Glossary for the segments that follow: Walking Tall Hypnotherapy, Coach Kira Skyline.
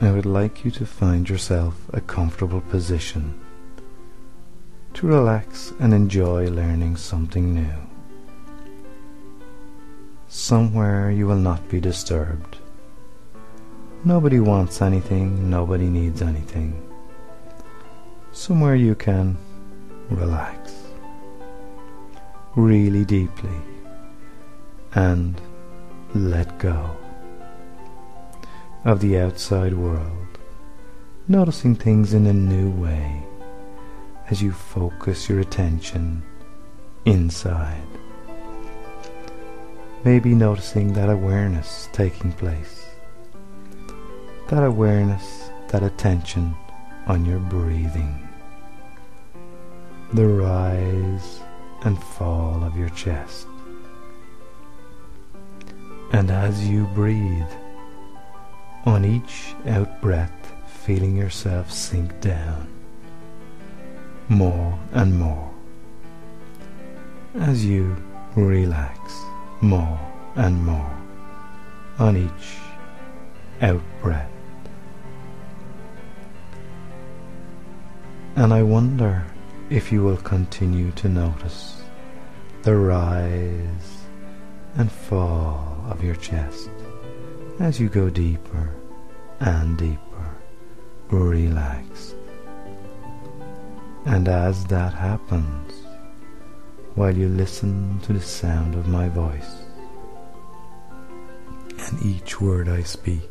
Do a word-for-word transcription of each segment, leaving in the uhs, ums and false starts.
I would like you to find yourself a comfortable position to relax and enjoy learning something new. Somewhere you will not be disturbed. Nobody wants anything, nobody needs anything. Somewhere you can relax really deeply and let go of the outside world, noticing things in a new way as you focus your attention inside. Maybe noticing that awareness taking place, that awareness, that attention on your breathing, the rise and fall of your chest. And as you breathe, on each out breath, feeling yourself sink down more and more as you relax more and more on each out breath. And I wonder if you will continue to notice the rise and fall of your chest as you go deeper and deeper, relaxed. And as that happens, while you listen to the sound of my voice and each word I speak,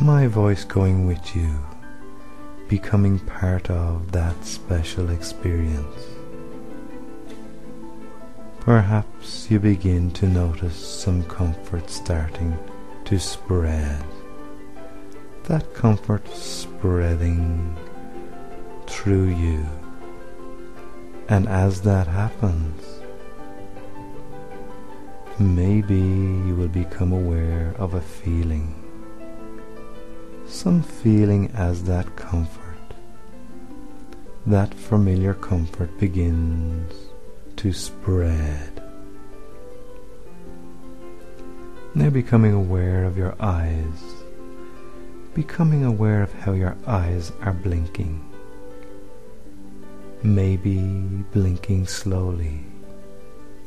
my voice going with you, becoming part of that special experience. Perhaps you begin to notice some comfort starting to spread, that comfort spreading through you. And as that happens, maybe you will become aware of a feeling, some feeling as that comfort, that familiar comfort begins to spread. Now becoming aware of your eyes, becoming aware of how your eyes are blinking, maybe blinking slowly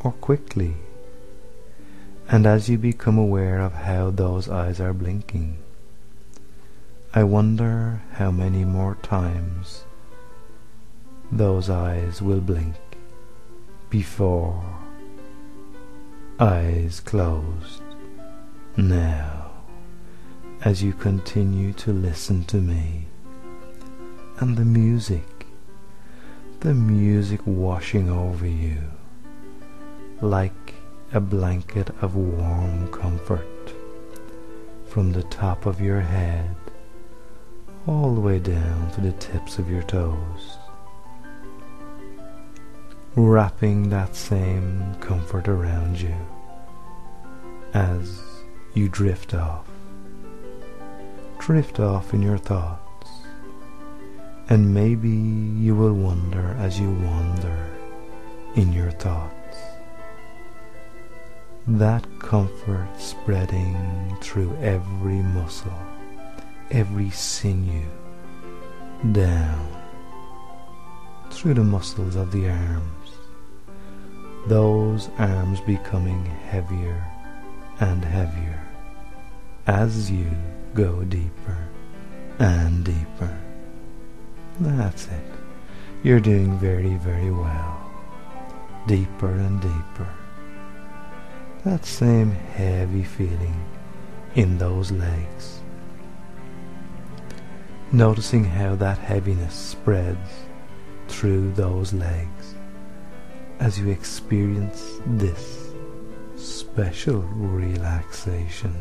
or quickly. And as you become aware of how those eyes are blinking, I wonder how many more times those eyes will blink before eyes closed. Now, as you continue to listen to me and the music, the music washing over you like a blanket of warm comfort from the top of your head all the way down to the tips of your toes, wrapping that same comfort around you as you drift off, drift off in your thoughts. And maybe you will wonder as you wander in your thoughts, that comfort spreading through every muscle, every sinew, down through the muscles of the arms, those arms becoming heavier and heavier as you go deeper and deeper. That's it. You're doing very, very well. Deeper and deeper. That same heavy feeling in those legs, noticing how that heaviness spreads through those legs as you experience this special relaxation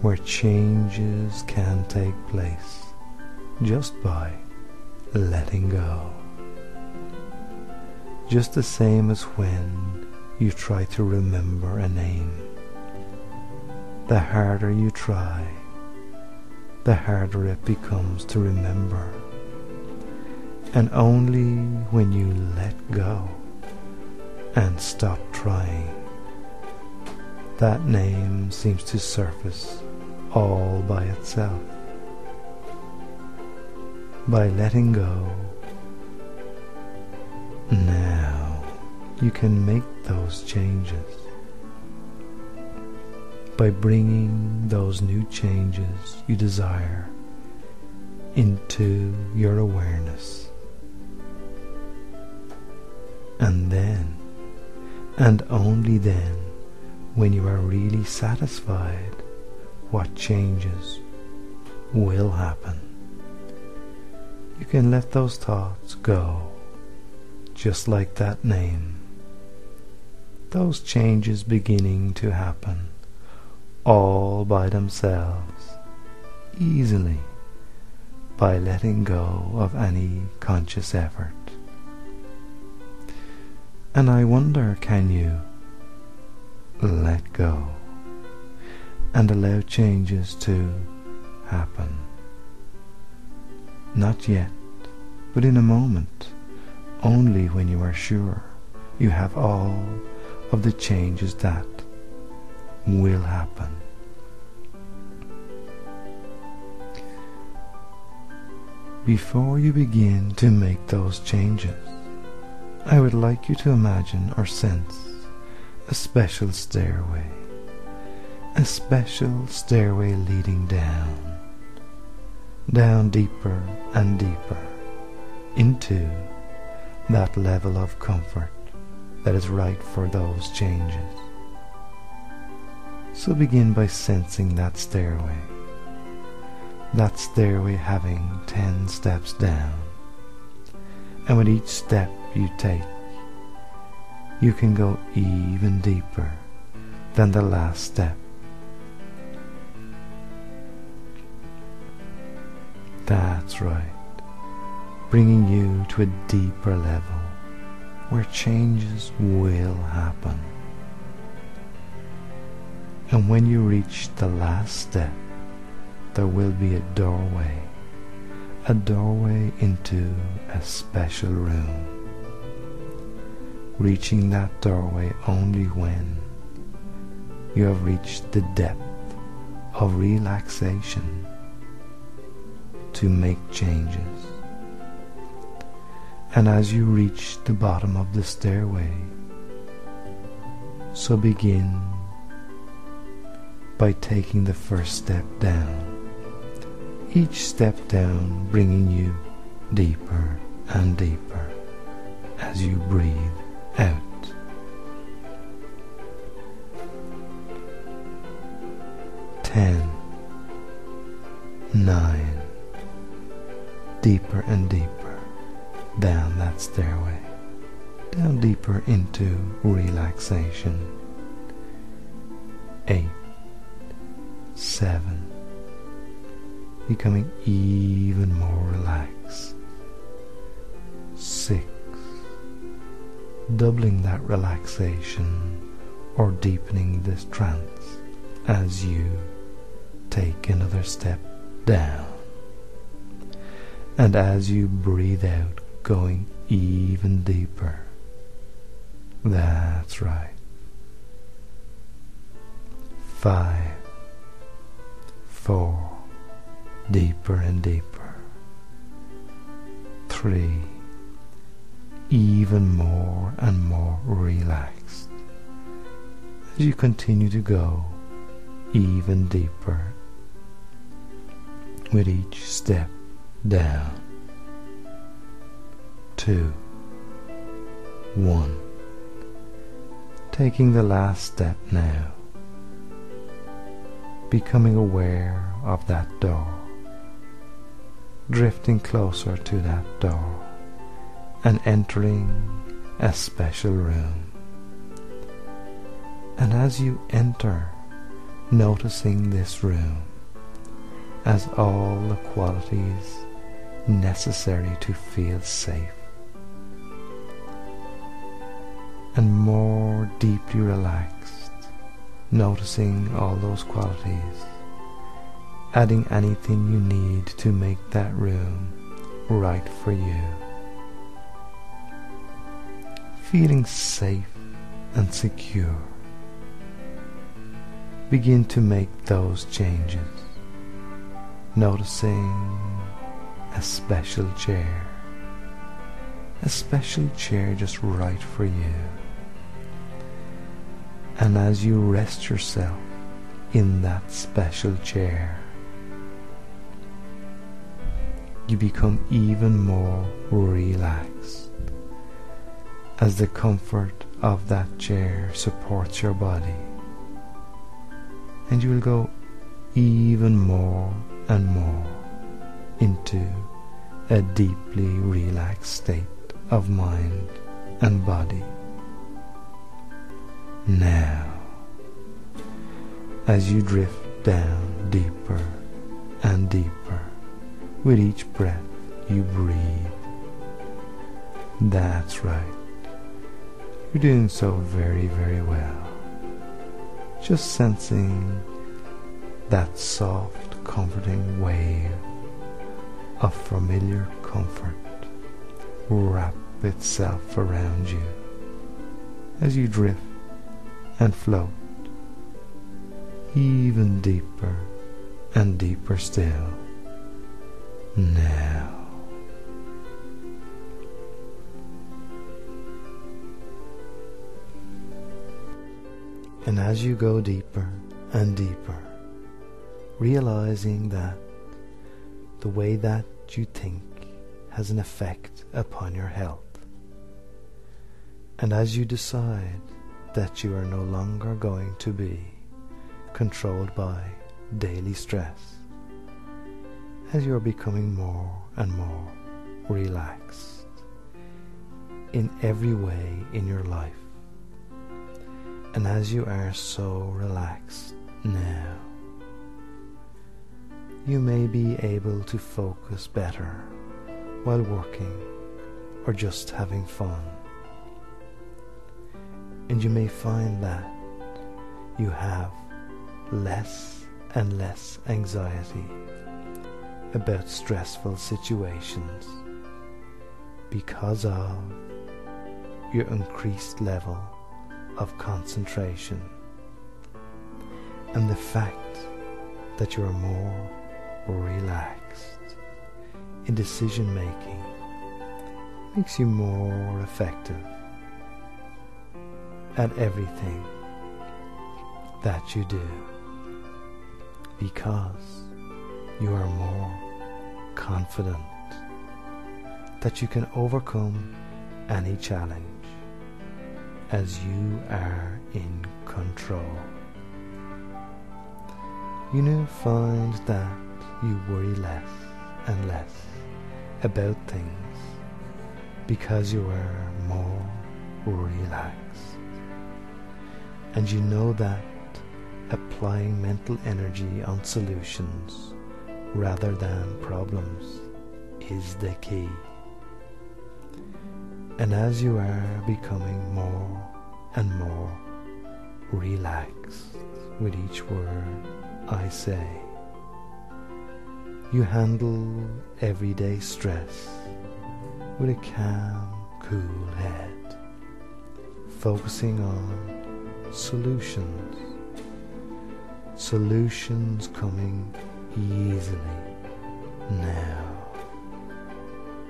where changes can take place just by letting go. Just the same as when you try to remember a name. The harder you try, the harder it becomes to remember. And only when you let go and stop trying, that name seems to surface all by itself. By letting go, now you can make those changes. By bringing those new changes you desire into your awareness. And then, and only then, when you are really satisfied, what changes will happen. You can let those thoughts go, just like that name. Those changes beginning to happen, all by themselves, easily, by letting go of any conscious effort. And I wonder, can you let go and allow changes to happen? Not yet, but in a moment, only when you are sure you have all of the changes that will happen. Before you begin to make those changes, I would like you to imagine or sense a special stairway, a special stairway leading down, down deeper and deeper into that level of comfort that is right for those changes. So begin by sensing that stairway, that stairway having ten steps down, and with each step you take, you can go even deeper than the last step. That's right, bringing you to a deeper level where changes will happen. And when you reach the last step, there will be a doorway, a doorway into a special room. Reaching that doorway only when you have reached the depth of relaxation to make changes. And as you reach the bottom of the stairway, so begin by taking the first step down, each step down bringing you deeper and deeper as you breathe out. Ten, nine, deeper and deeper down that stairway, down deeper into relaxation. Eight, seven, becoming even more relaxed. Six, doubling that relaxation or deepening this trance as you take another step down. And as you breathe out, going even deeper. That's right. Five, four, deeper and deeper. Three, even more and more relaxed as you continue to go even deeper with each step down. Two, one, taking the last step now, becoming aware of that door, drifting closer to that door and entering a special room. And as you enter, noticing this room as all the qualities necessary to feel safe, and more deeply relaxed, noticing all those qualities, adding anything you need to make that room right for you. Feeling safe and secure begin to make those changes, noticing a special chair, a special chair just right for you. And as you rest yourself in that special chair, you become even more relaxed as the comfort of that chair supports your body, and you will go even more and more into a deeply relaxed state of mind and body. Now, as you drift down deeper and deeper, with each breath you breathe. That's right. You're doing so very, very well. Just sensing that soft, comforting wave of familiar comfort wrap itself around you as you drift and float even deeper and deeper still. Now, and as you go deeper and deeper, realizing that the way that you think has an effect upon your health, and as you decide that you are no longer going to be controlled by daily stress, as you are becoming more and more relaxed in every way in your life. And as you are so relaxed now, you may be able to focus better while working or just having fun. And you may find that you have less and less anxiety about stressful situations because of your increased level of concentration and the fact that you are more relaxed in decision making makes you more effective at everything that you do, because you are more confident that you can overcome any challenge as you are in control. You now find that you worry less and less about things because you are more relaxed, and you know that applying mental energy on solutions rather than problems is the key. And as you are becoming more and more relaxed with each word I say, you handle everyday stress with a calm, cool head, focusing on solutions, solutions coming easily now.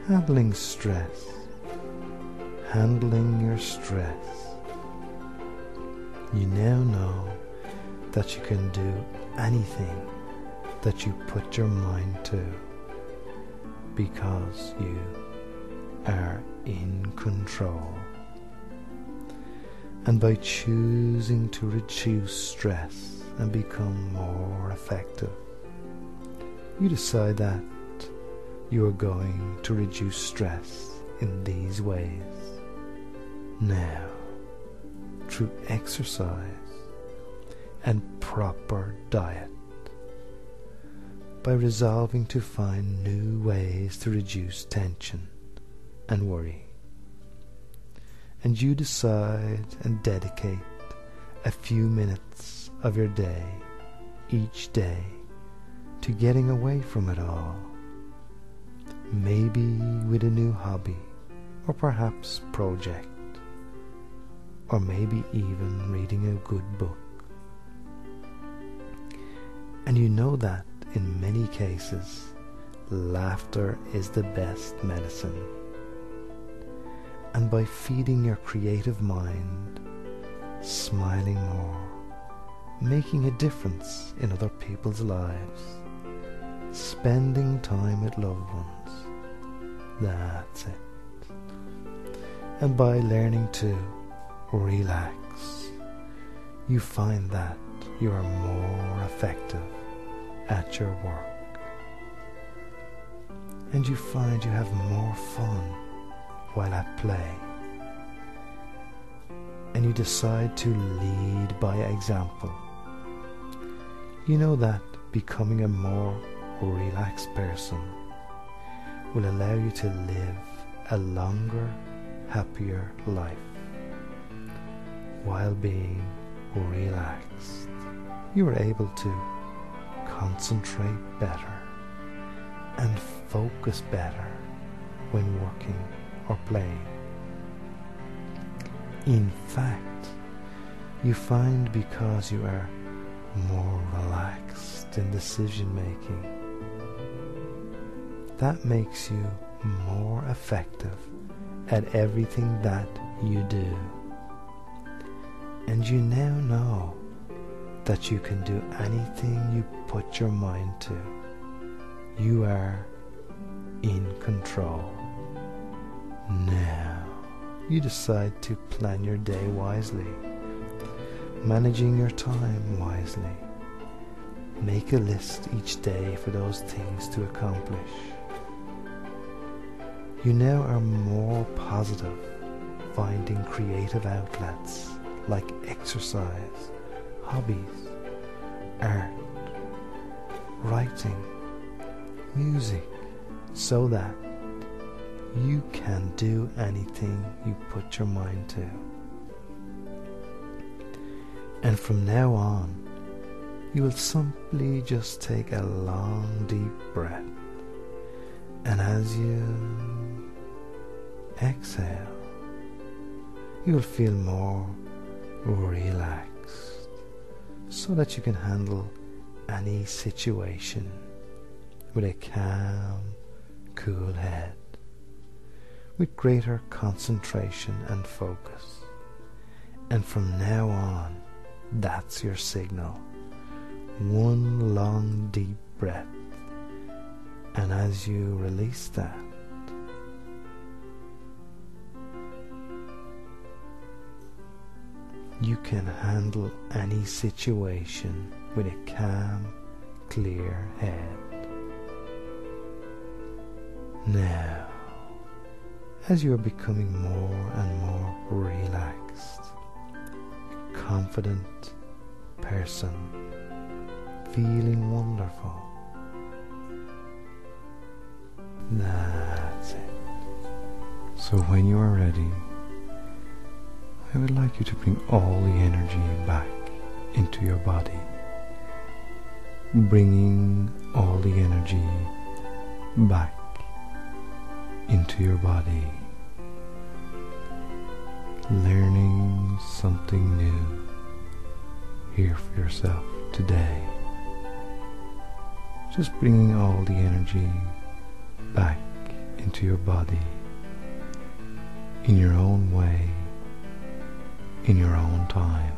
Handling stress, handling your stress. You now know that you can do anything that you put your mind to because you are in control. And by choosing to reduce stress and become more effective, you decide that you are going to reduce stress in these ways. Now, through exercise and proper diet, by resolving to find new ways to reduce tension and worry, and you decide and dedicate a few minutes of your day each day to getting away from it all, maybe with a new hobby or perhaps project, or maybe even reading a good book. And you know that in many cases, laughter is the best medicine. And by feeding your creative mind, smiling more, making a difference in other people's lives, spending time with loved ones, that's it. And by learning to relax, you find that you are more effective at your work. And you find you have more fun while at play. And you decide to lead by example. You know that becoming a more relaxed person will allow you to live a longer, happier life while being relaxed. You are able to concentrate better and focus better when working or playing. In fact, you find because you are more relaxed in decision making, that makes you more effective at everything that you do. And you now know that you can do anything you put your mind to. You are in control. Now, you decide to plan your day wisely, managing your time wisely. Make a list each day for those things to accomplish. You now are more positive, finding creative outlets like exercise, hobbies, art, writing, music, so that you can do anything you put your mind to. And from now on, you will simply just take a long, deep breath. And as you exhale, you will feel more relaxed so that you can handle any situation with a calm, cool head, with greater concentration and focus. And from now on, that's your signal. One long, deep breath. And as you release that, you can handle any situation with a calm, clear head. Now, as you are becoming more and more relaxed, a confident person, feeling wonderful, that's it. So when you are ready, I would like you to bring all the energy back into your body, bringing all the energy back into your body, learning something new here for yourself today, just bringing all the energy back into your body in your own way, in your own time,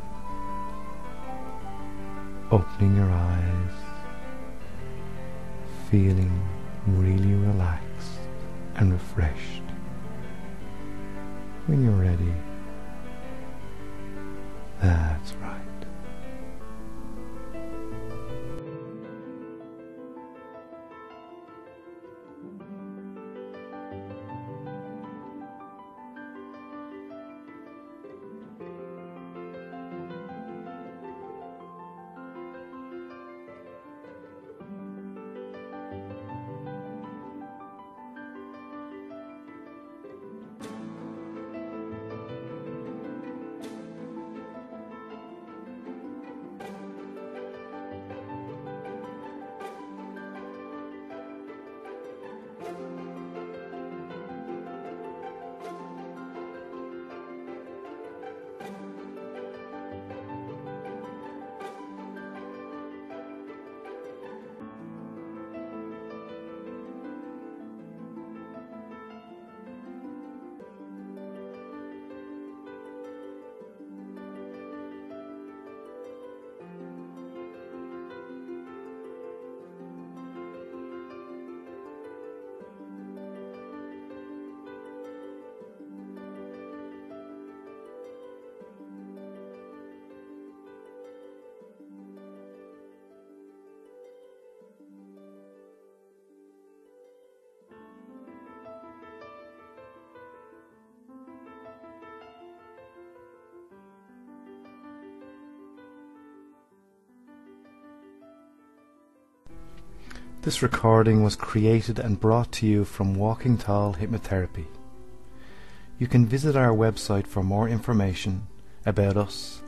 opening your eyes, feeling really relaxed and refreshed. When you're ready, that's right. This recording was created and brought to you from Walking Tall Hypnotherapy. You can visit our website for more information about us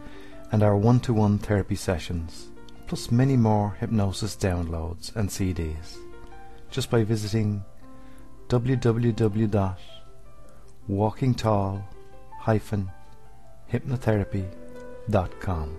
and our one-to-one therapy sessions, plus many more hypnosis downloads and C Ds, just by visiting w w w dot walking tall hypnotherapy dot com.